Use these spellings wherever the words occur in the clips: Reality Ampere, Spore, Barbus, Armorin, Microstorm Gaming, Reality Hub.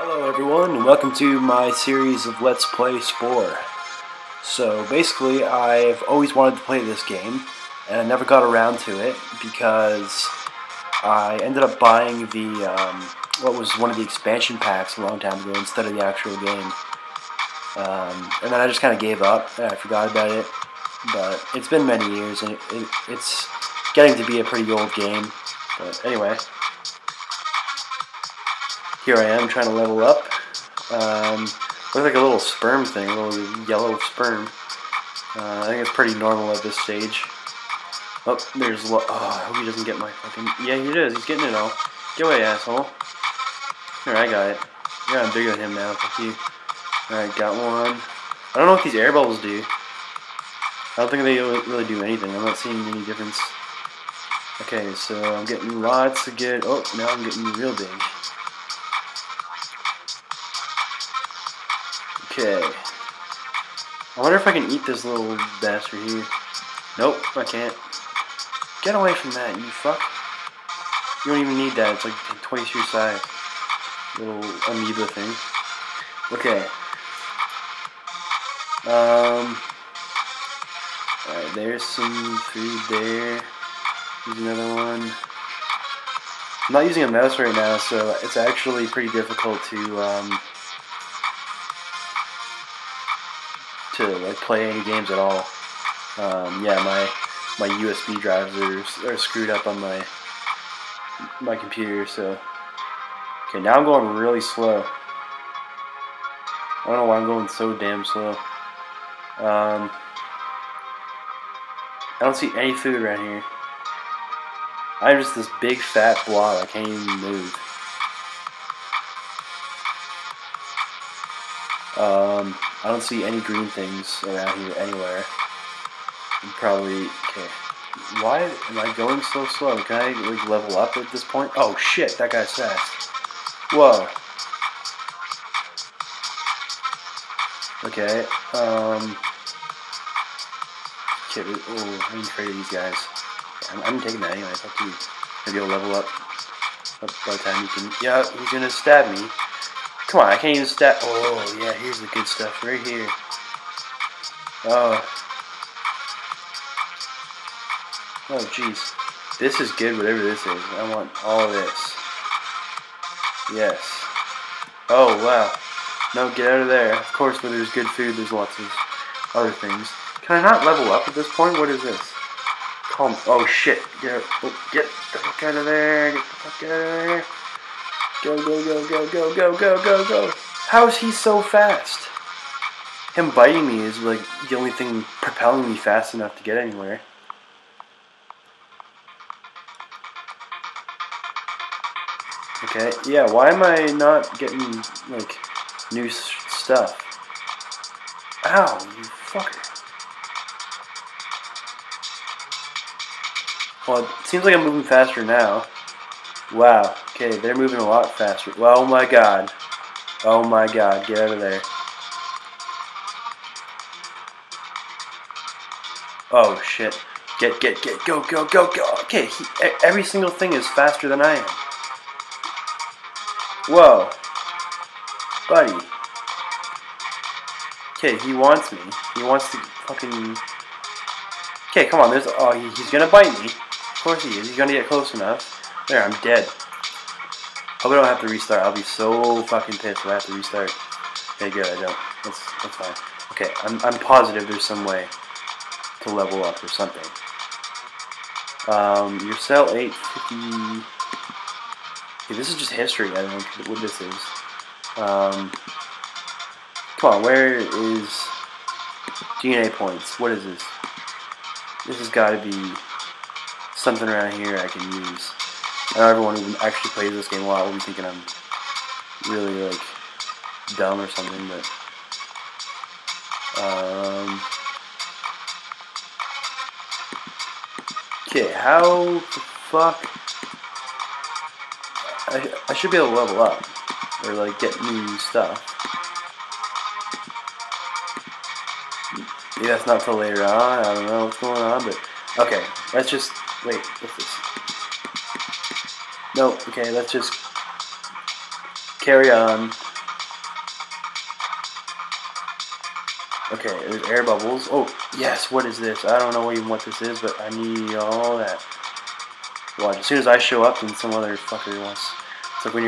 Hello everyone, and welcome to my series of Let's Play Spore. So basically, I've always wanted to play this game, and I never got around to it because I ended up buying the what was one of the expansion packs a long time ago instead of the actual game, and then I just kind of gave up and I forgot about it. But it's been many years, and it's getting to be a pretty old game. But anyway. Here I am trying to level up. Looks like a little sperm thing, a little yellow sperm. I think it's pretty normal at this stage. Oh, there's I hope he doesn't get my fucking... Yeah, he does. He's getting it all. Get away, asshole. Here, I got it. Yeah, I'm bigger than him now. Fuck you. Alright, got one. I don't know what these air bubbles do. I don't think they really do anything. I'm not seeing any difference. Okay, so I'm getting lots to get... Oh, now I'm getting real big. Okay. I wonder if I can eat this little bastard here. Nope, I can't. Get away from that, you fuck. You don't even need that. It's like twice your size. Little amoeba thing. Okay. Alright, there's some food there. Here's another one. I'm not using a mouse right now, so it's actually pretty difficult to like play any games at all. Yeah, my USB drives are screwed up on my computer. So okay, now I'm going really slow. I don't know why I'm going so damn slow. I don't see any food around here. I'm just this big fat blob. I can't even move. I don't see any green things around here anywhere. I'm probably... Okay. Why am I going so slow? Can I like, level up at this point? Oh shit, that guy's fast. Whoa. Okay, oh, I'm afraid of these guys. I'm taking that anyway. Fuck you. Maybe I'll level up by the time you can... Yeah, he's gonna stab me. Come on, I can't even stab. Oh, yeah, here's the good stuff right here. Oh. Oh, jeez. This is good, whatever this is. I want all of this. Yes. Oh, wow. No, get out of there. Of course, where there's good food, there's lots of other things. Can I not level up at this point? What is this? Calm. Oh, shit. Get the fuck out of there. Get the fuck out of there. Go, go, go, go, go, go, go, go, go. How is he so fast? Him biting me is like the only thing propelling me fast enough to get anywhere. Okay, yeah, why am I not getting, like, new stuff? Ow, you fucker. Well, it seems like I'm moving faster now. Wow. Okay, they're moving a lot faster. Oh my god. Oh my god, get out of there. Oh shit. Get, go, go, go, go. Okay, every single thing is faster than I am. Whoa. Buddy. Okay, he wants me. He wants to fucking... Okay, come on, there's... Oh, he's gonna bite me. Of course he is. He's gonna get close enough. There, I'm dead. Hope I don't have to restart. I'll be so fucking pissed if I have to restart. Okay, good, I don't. That's fine. Okay, I'm positive there's some way to level up or something. Your cell 850... Okay, this is just history, I don't know what this is. Come on, where is... DNA points. What is this? This has got to be something around here I can use. I know everyone who actually plays this game a lot will be thinking I'm really, like, dumb or something, but... Okay, how the fuck... I should be able to level up, or, like, get new stuff. Maybe that's not till later on, I don't know what's going on, but... Okay, let's just... Wait, what's this? No, okay, let's just carry on Okay, it was air bubbles. Oh, yes, what is this? I don't know even what this is, but I need all that. Well, as soon as I show up, then some other fucker wants. It's like when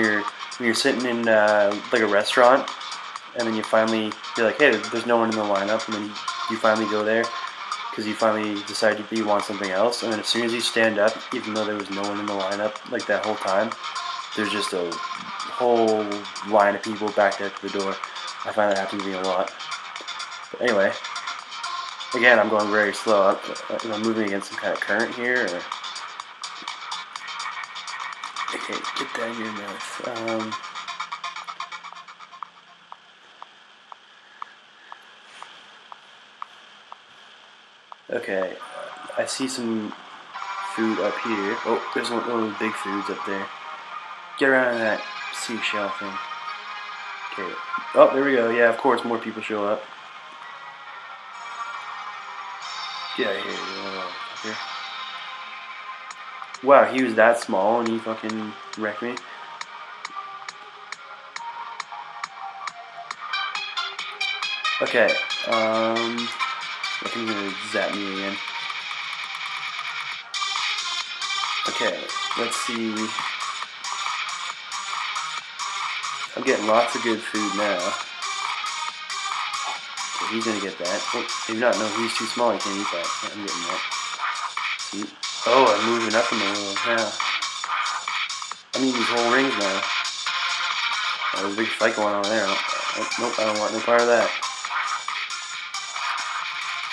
you're sitting in like a restaurant, and then you finally you're like, hey, there's no one in the lineup, and then you finally go there because you finally decide you want something else, and then as soon as you stand up, even though there was no one in the lineup like that whole time, there's just a whole line of people backed up to the door. I find that happens to me a lot. But anyway, again, I'm going very slow. I'm moving against some kind of current here. Or... Okay, get that in your mouth. Okay, I see some food up here. Oh, there's one of those big foods up there. Get around that seashell thing. Okay. Oh, there we go. Yeah, of course, more people show up. Get out of here, you motherfucker. Wow, he was that small and he fucking wrecked me. Okay, I think he's gonna zap me again. Okay, let's see. I'm getting lots of good food now. So he's gonna get that. Oh, maybe not. No, he's too small. He can't eat that. Yeah, I'm getting that. See? Oh, I'm moving up in the world now. I'm eating these whole rings now. Oh, there's a big fight going on there. Oh, nope, I don't want no part of that.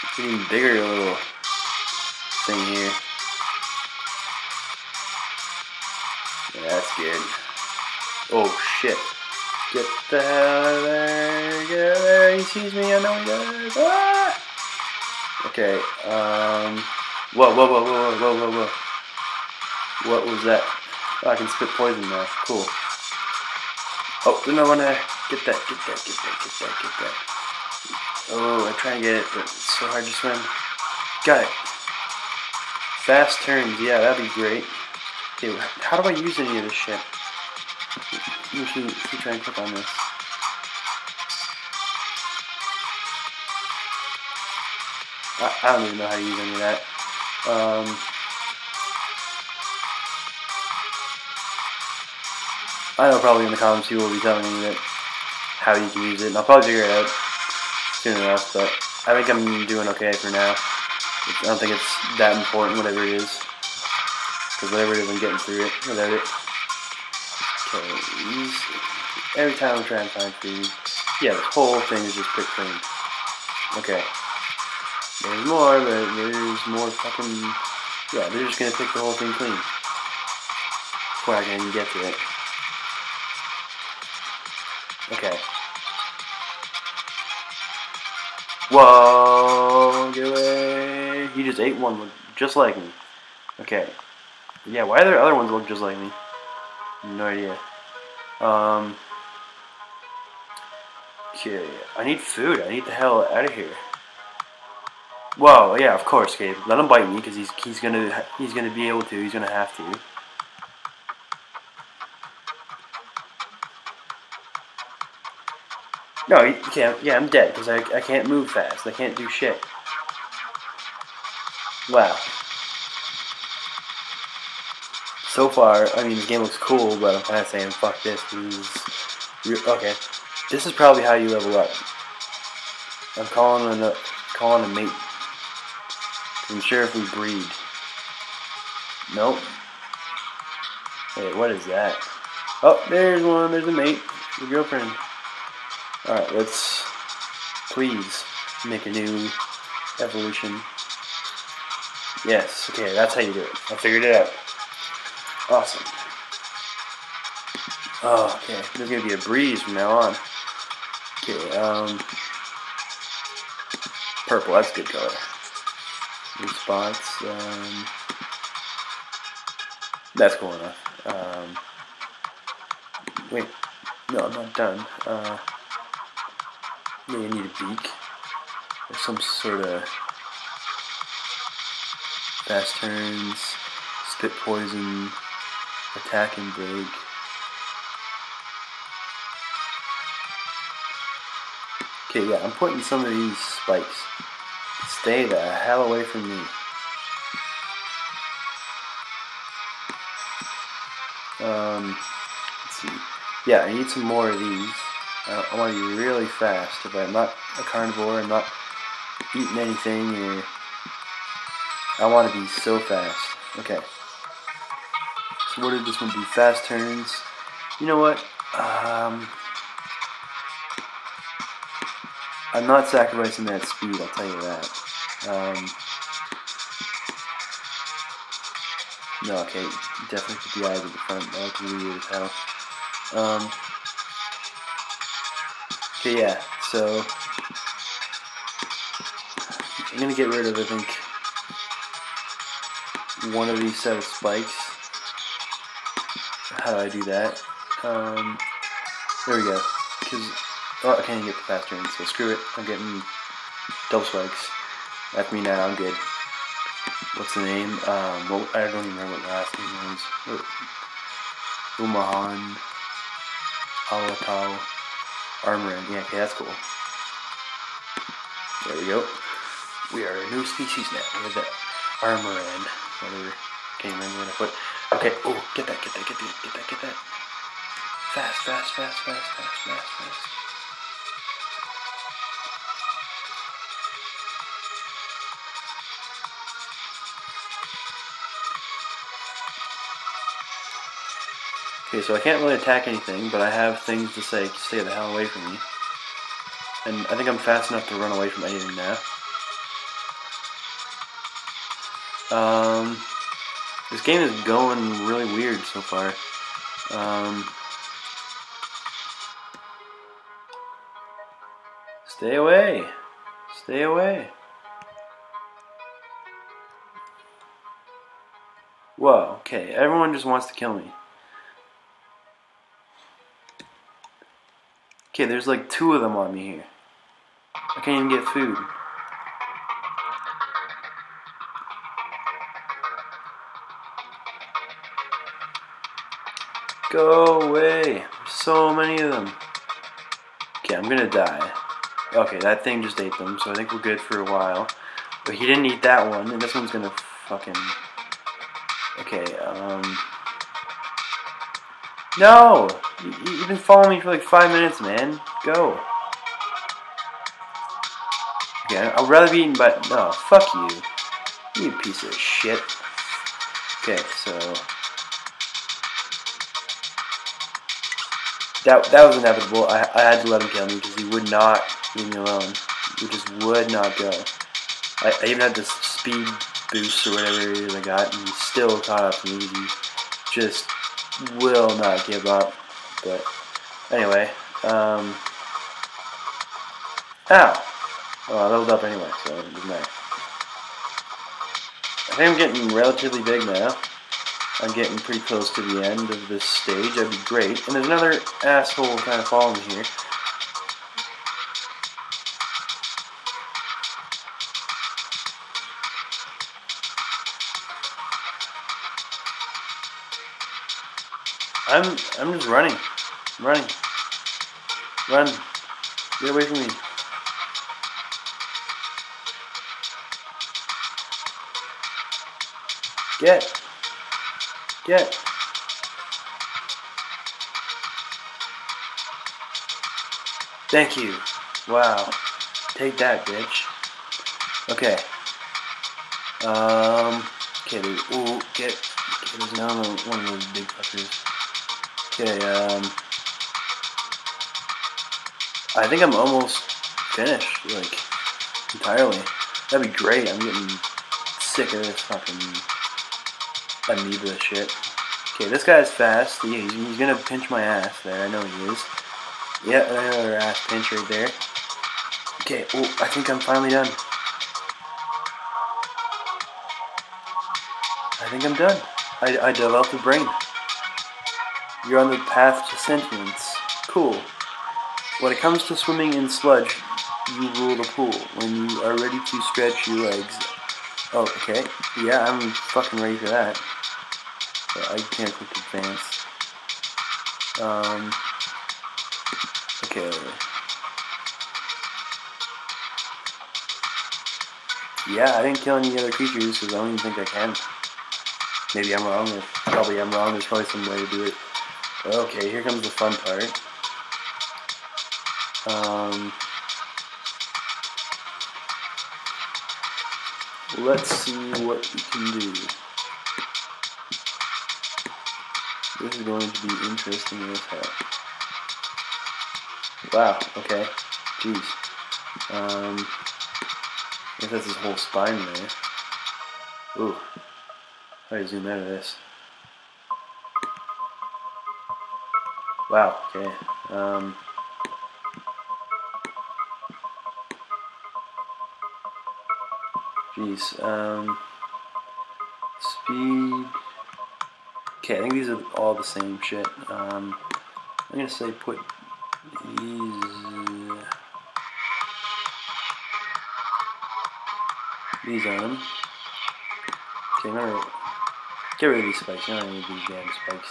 It's an even bigger little thing here. Yeah, that's good. Oh shit. Get the hell out of there, get out of there, he sees me, I know he does, ah! Okay, whoa, what was that? Oh, I can spit poison now, cool. Oh, another one there, get that. Oh, I try and get it, but it's so hard to swim. Got it. Fast turns, yeah, that'd be great. Okay, how do I use any of this shit? You should try and click on this. I don't even know how to use any of that. I know probably in the comments people will be telling me that how you can use it, and I'll probably figure it out soon enough, but I think I'm doing okay for now. I don't think it's that important, whatever it is. Because whatever it is, I'm getting through it without it. Okay, every time I'm trying to find food, yeah, the whole thing is just picked clean. Okay, there's more, but there's more fucking, yeah, they're just gonna pick the whole thing clean before I can get to it. Okay. Whoa, get away! He just ate one just like me. Okay. Yeah, why do the other ones look just like me? No idea. Okay, I need food. I need the hell out of here. Whoa, yeah, of course, okay. Let him bite me because he's gonna be able to. He's gonna have to. No, you can't. Yeah, I'm dead because I can't move fast. I can't do shit. Wow. So far, I mean, this game looks cool, but I'm kind of saying, fuck this, okay, this is probably how you level up. I'm calling a mate. I'm sure if we breed. Nope. Wait, what is that? Oh, there's one, there's a mate, your girlfriend. Alright, let's please make a new evolution. Yes, okay, that's how you do it. I figured it out. Awesome. Oh, okay. There's gonna be a breeze from now on. Okay, purple, that's a good color. New spots, that's cool enough. Wait, no, I'm not done. Maybe I need a beak. Or some sort of fast turns, spit poison. Attack and break. Okay, yeah, I'm putting some of these spikes. Stay the hell away from me. Let's see. Yeah, I need some more of these. I want to be really fast. If I'm not a carnivore, I'm not eating anything, or I want to be so fast. Okay. So what did this one be? Fast turns. You know what? I'm not sacrificing that speed, I'll tell you that. No, okay, definitely put the eyes at the front. That looks weird as hell. Okay, yeah, so I'm gonna get rid of, I think, one of these set of spikes. How do I do that? There we go. Oh, I can't get the fast turn, so screw it. I'm getting double spikes. That's me now, I'm good. What's the name? Well, I don't even remember what the last name was. Umahan, Alatau, Armorin. Yeah, okay, that's cool. There we go. We are a new species now. Look at that. Armorin. Whatever. Can't remember what I put. Okay, oh, get that. Fast. Okay, so I can't really attack anything, but I have things to say, stay the hell away from me. And I think I'm fast enough to run away from anything now. This game is going really weird so far. Stay away! Stay away! Whoa, okay, everyone just wants to kill me. Okay, there's like two of them on me here. I can't even get food. Go away! There's so many of them. Okay, I'm gonna die. Okay, that thing just ate them, so I think we're good for a while. But he didn't eat that one, and this one's gonna fucking... Okay, No! You've been following me for like 5 minutes, man. Go. Okay, I'd rather be eaten by... No, fuck you. You piece of shit. Okay, so... That was inevitable. I had to let him kill me because he would not leave me alone. He just would not go. I even had this speed boost or whatever it is I got, and he still caught up to me. He just... will not give up, but anyway, ow! Well, I leveled up anyway, so it doesn't matter. I think I'm getting relatively big now. I'm getting pretty close to the end of this stage, that'd be great. And there's another asshole kind of following me here. I'm just running. Run. Get away from me. Get. Thank you. Wow. Take that, bitch. Okay. Okay, dude. Ooh, get. There's another one of those big fuckers. Okay, I think I'm almost finished, like, entirely. That'd be great, I'm getting sick of this fucking amoeba shit. Okay, this guy's fast, he's gonna pinch my ass there, I know he is. Yeah, another ass pinch right there. Okay, oh, I think I'm finally done. I think I'm done. I developed a brain. You're on the path to sentience. Cool. When it comes to swimming in sludge, you rule the pool. When you are ready to stretch your legs. Oh, okay. Yeah, I'm fucking ready for that. But I can't click advance. Okay. Yeah, I didn't kill any other creatures because I don't even think I can. Maybe I'm wrong. Probably I'm wrong. There's probably some way to do it. Okay, here comes the fun part. Let's see what we can do. This is going to be interesting as hell. Wow, okay. Jeez. I guess that's his whole spine there. Ooh. Try to zoom out of this. Wow, okay. Jeez. Speed. Okay, I think these are all the same shit. I'm gonna say put these. These on them. Okay, remember, get rid of these spikes. You don't need these damn spikes.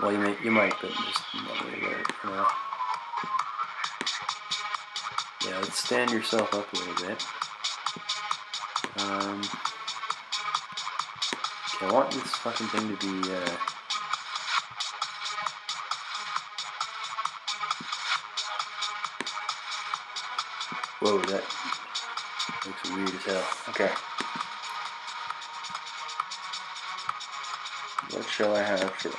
Well, you might, but just not really worried for now. Yeah, let's stand yourself up a little bit. Okay, I want this fucking thing to be, Whoa, that looks weird as hell. Okay. What shall I have for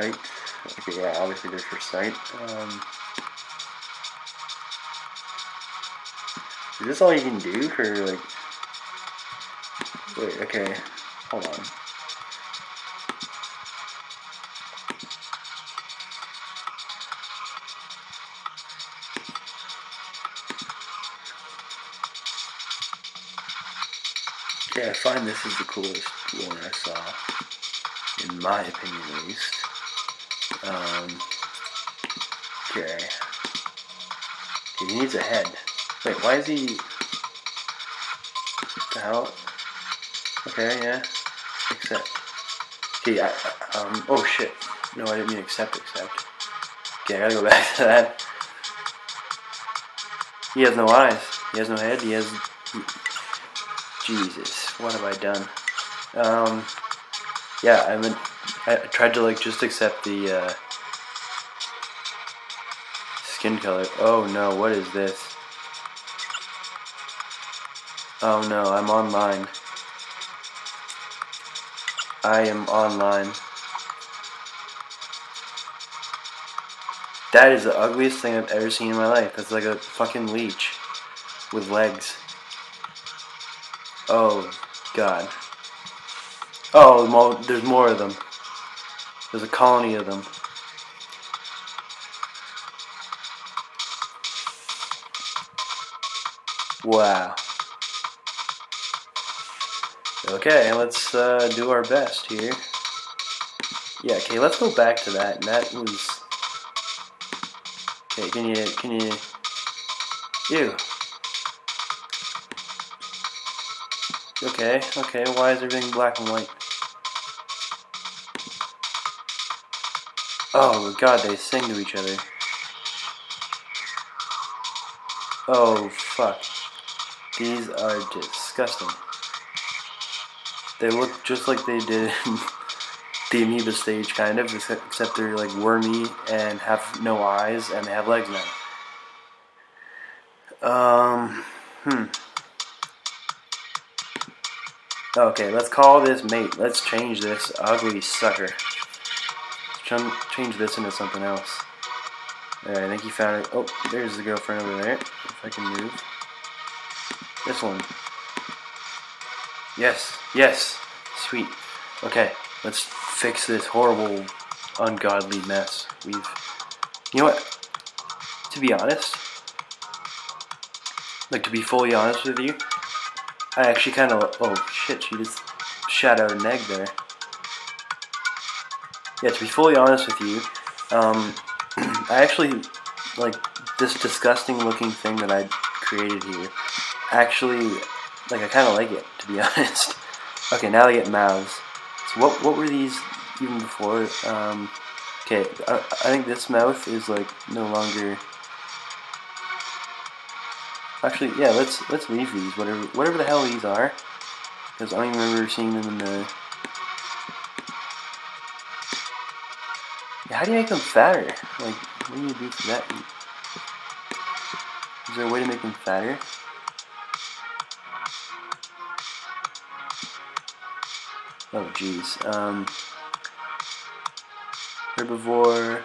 eyes? Sight. Okay, yeah, obviously they're for sight. Is this all you can do for, like... Wait, okay. Hold on. Yeah, I find this is the coolest one I saw, in my opinion at least. Okay. Okay, he needs a head. Wait, why is he... What the hell? Okay, yeah. Accept. Okay, oh shit. No, I didn't mean accept. Okay, I gotta go back to that. He has no eyes. He has no head. He has... Jesus, what have I done? Yeah, I tried to, like, just accept the, skin color. Oh no, what is this? Oh no, I'm online. I am online. That is the ugliest thing I've ever seen in my life. That's like a fucking leech with legs. Oh god. Oh, there's more of them. There's a colony of them. Wow. Okay, let's do our best here. Yeah, okay, let's go back to that. And that was... Okay, can you... Ew. Okay, why is everything black and white? Oh god, they sing to each other. Oh, fuck. These are disgusting. They look just like they did in the Amoeba stage, kind of, except they're like wormy and have no eyes and they have legs now. Okay, let's call this mate. Let's change this ugly sucker. Change this into something else. Alright, I think he found it. Oh, there's the girlfriend over there. If I can move. This one. Yes, yes, sweet. Okay, let's fix this horrible, ungodly mess. You know what? To be honest, like to be fully honest with you, I actually kind of. Oh shit! She just shot out an egg there. Yeah, to be fully honest with you, I actually like this disgusting-looking thing that I created here. Actually. Like, I kind of like it, to be honest. Okay, now they get mouths. So what were these even before? Okay, I think this mouth is, like, no longer... Actually, yeah, let's leave these, whatever the hell these are, because I don't even remember seeing them in the... How do you make them fatter? Like, what do you do for that? Is there a way to make them fatter? Oh, jeez. Herbivore...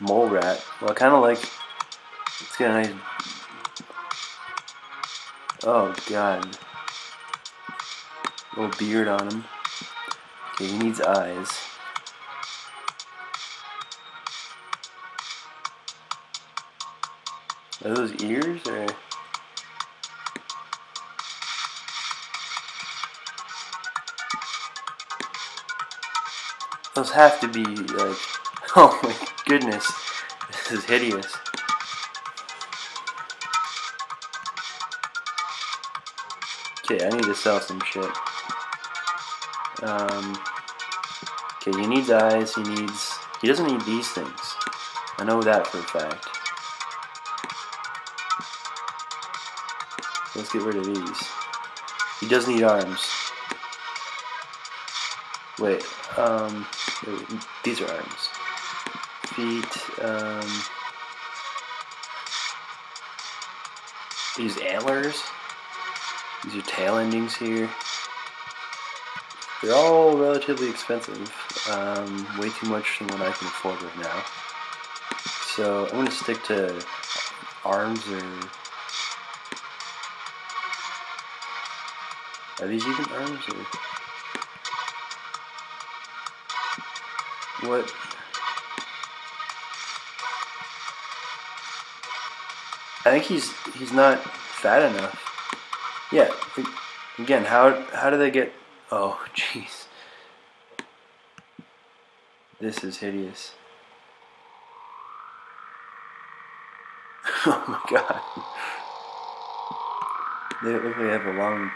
Mole rat. Well, I kind of like... It's got a nice... Oh, God. Little beard on him. Okay, he needs eyes. Are those ears, or...? Those have to be, like... Oh my goodness, this is hideous. Okay, I need to sell some shit. Okay, he needs eyes, he doesn't need these things. I know that for a fact. Let's get rid of these. He does need arms. Wait, these are arms. Feet, these antlers, these are tail endings here. They're all relatively expensive, way too much than what I can afford right now. So I'm going to stick to arms or... Are these even arms or... What? I think he's not fat enough. Yeah. Again, how do they get? Oh, jeez. This is hideous. Oh my god. They look like they have a long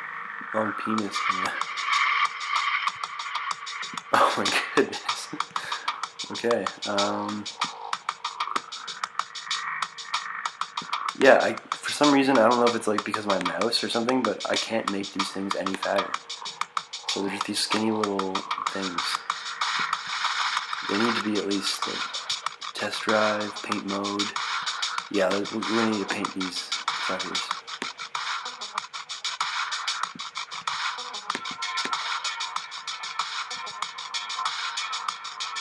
penis in there. Oh my goodness. Okay. Yeah, for some reason, I don't know if it's like because of my mouse or something, but I can't make these things any fatter. So they're just these skinny little things. They need to be at least like test drive, paint mode. Yeah, we really need to paint these suckers.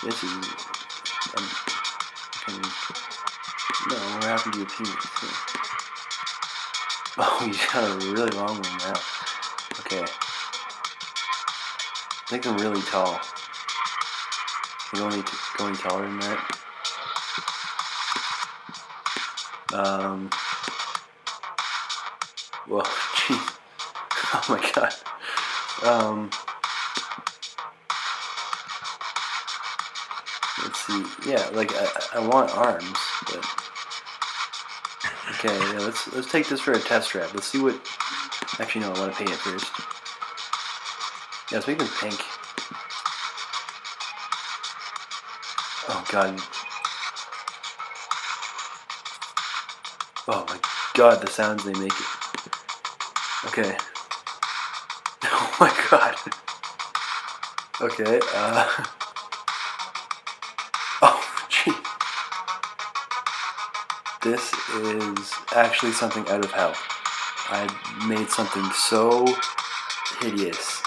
This is... No, what happened to your penis? Oh, you got a really long one now. Okay. Make them really tall. Can you go any taller than that? Well, jeez. Oh my god. Let's see. Yeah, like, I want arms, but... Okay, yeah, let's take this for a test drive. Let's see what... Actually, no, I want to paint it first. Yeah, let's make them pink. Oh, god. Oh, my god, the sounds they make. Okay. Oh, my god. Okay, Oh, gee. This is actually something out of hell. I made something so hideous.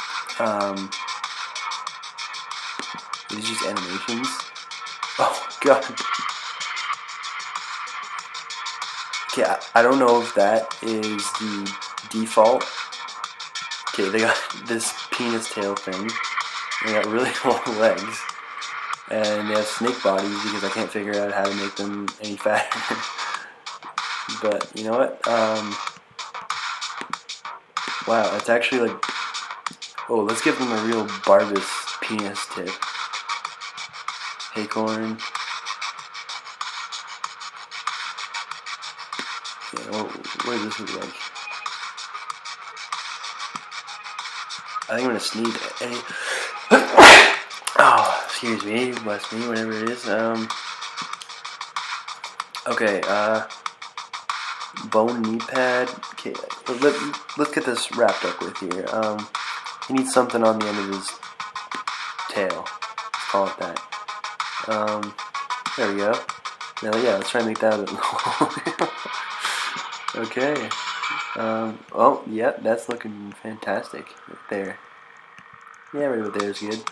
These just animations. Oh god. Okay, I don't know if that is the default. Okay, they got this penis tail thing. They got really long legs. And they have snake bodies because I can't figure out how to make them any fatter. But, you know what? Wow, it's actually like... Oh, let's give them a real Barbus penis tip. Acorn. Yeah, well, what does this look like? I think I'm gonna sneeze. Oh, excuse me, bless me, whatever it is. Okay, bone knee pad. Okay, let's get this wrapped up with here. He needs something on the end of his tail. Let's call it that. There we go. Now, yeah, let's try and make that a bit. Okay. Oh, yep, yeah, that's looking fantastic right there. Yeah, right over there is good.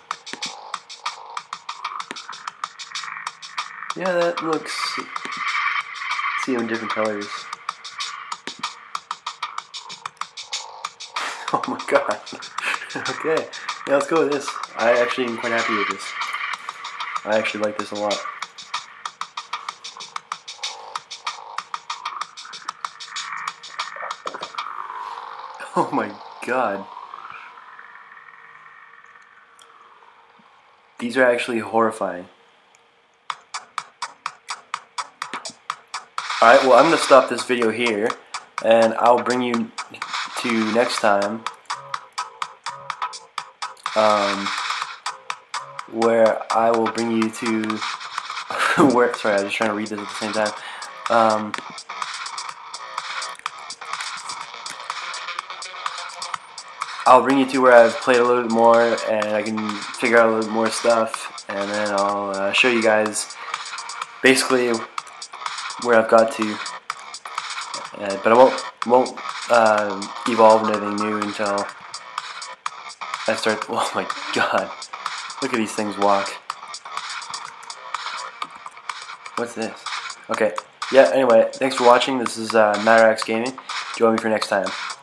Yeah, that looks. See them in different colors. Oh my god. Okay, now let's go with this. I actually am quite happy with this. I actually like this a lot. Oh my god. These are actually horrifying. Alright, well, I'm going to stop this video here, and I'll bring you to next time, where I will bring you to, where, sorry, I was just trying to read this at the same time, I'll bring you to where I've played a little bit more, and I can figure out a little more stuff, and then I'll show you guys, basically, where I've got to, but I won't evolve anything new until I start. Oh my god, look at these things walk. What's this? Okay, yeah, anyway, thanks for watching. This is Microstorm Gaming. Join me for next time.